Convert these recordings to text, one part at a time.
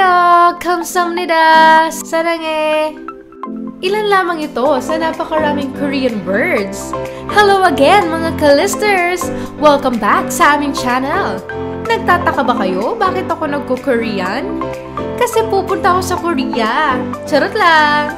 Annyeong! Kamsahamnida! Saranghae! Ilan lamang ito sa napakaraming Korean words. Hello again mga kalisters! Welcome back sa aming channel! Nagtataka ba kayo bakit ako nagko-Korean? Kasi pupunta ako sa Korea! Charot lang!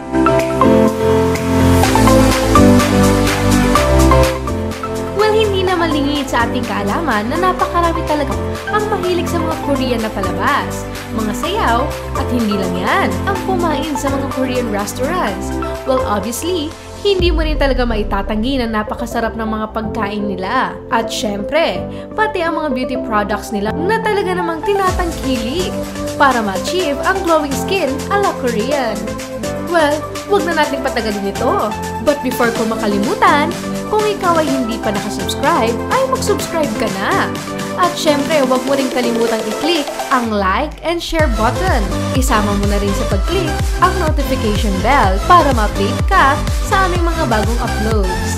Hindi na malingit sa ating kaalaman na napakarami talaga ang mahilig sa mga Korean na palabas, mga sayaw, at hindi lang yan, ang kumain sa mga Korean restaurants. Well, obviously, hindi mo rin talaga maitatanggi na napakasarap ng mga pagkain nila. At syempre, pati ang mga beauty products nila na talaga namang tinatangkilik para ma-achieve ang glowing skin ala Korean. Well, wag na natin patagalin ito. But before ko makalimutan, kung ikaw ay hindi pa nakasubscribe, ay mag-subscribe ka na! At syempre, huwag mo rin kalimutang i-click ang like and share button. Isama mo na rin sa pag-click ang notification bell para ma-update ka sa aming mga bagong uploads.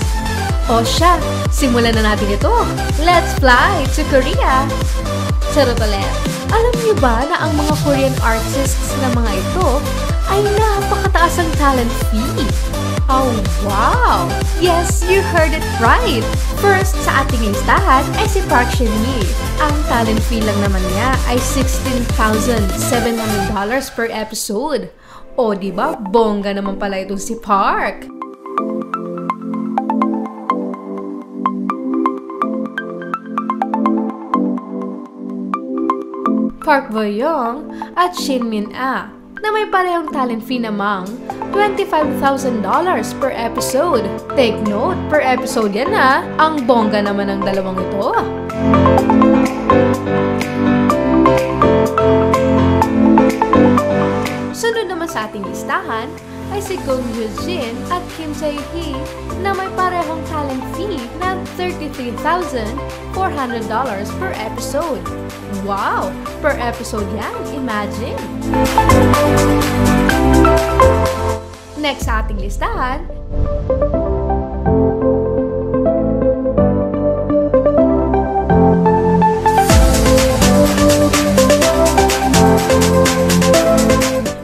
O siya, simulan na natin ito! Let's fly to Korea! Charot ulit! Alam niyo ba na ang mga Korean artists na mga ito ay napakataas ang talent fee? Oh, wow! Yes, you heard it right! First sa ating listahan ay si Park Shin-mi. Ang talent fee lang naman niya ay $16,700 per episode. O, diba? Bongga naman pala itong si Park! Park Bo-young at Shin Min-a na may parehong talent fee namang $25,000 per episode. Take note, per episode yan ha. Ang bongga naman ng dalawang ito. Sunod naman sa ating listahan ay si Gong Yoo Jin at Kim Tae Hee na may parehong talent fee na $33,400 per episode. Wow! Per episode yan, imagine! Next sa ating listahan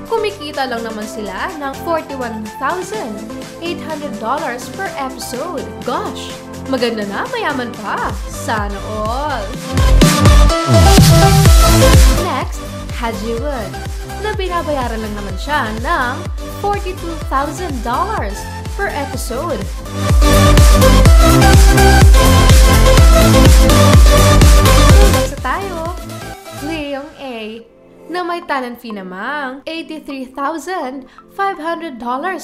kumikita lang naman sila ng $41,800 per episode. Gosh! Maganda na, mayaman pa! Sana all! Next, Ha Ji Won na binabayaran lang naman siya ng $42,000 per episode. Next tayo, Lee Young Ae na may talent fee namang $83,500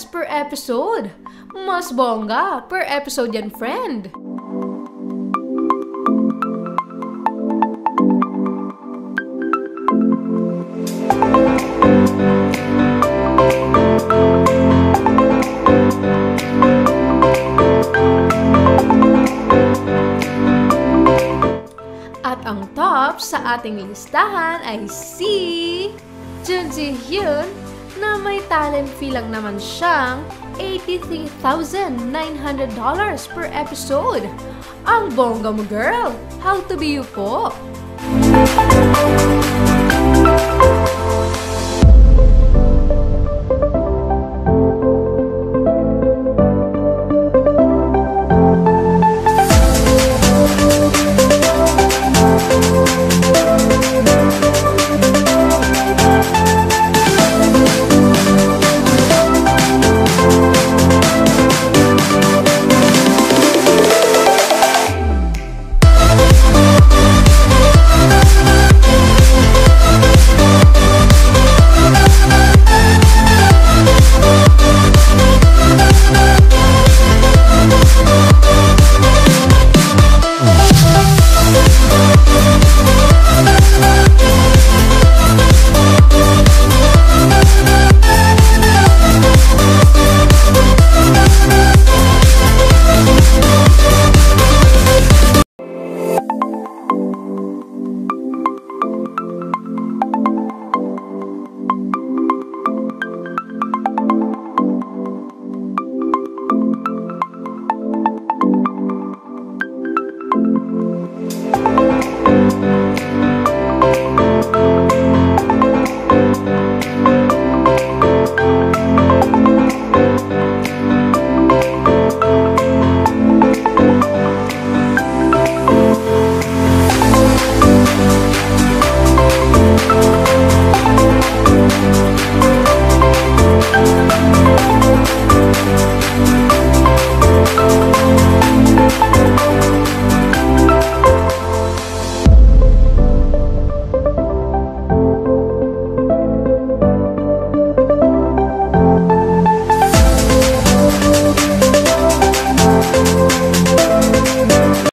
per episode. Mas bongga per episode yan, friend! Sa ating listahan ay si Jun Ji Hyun na may talent fee lang naman siyang $83,900 per episode. Ang bongga mo, girl! How to be you po!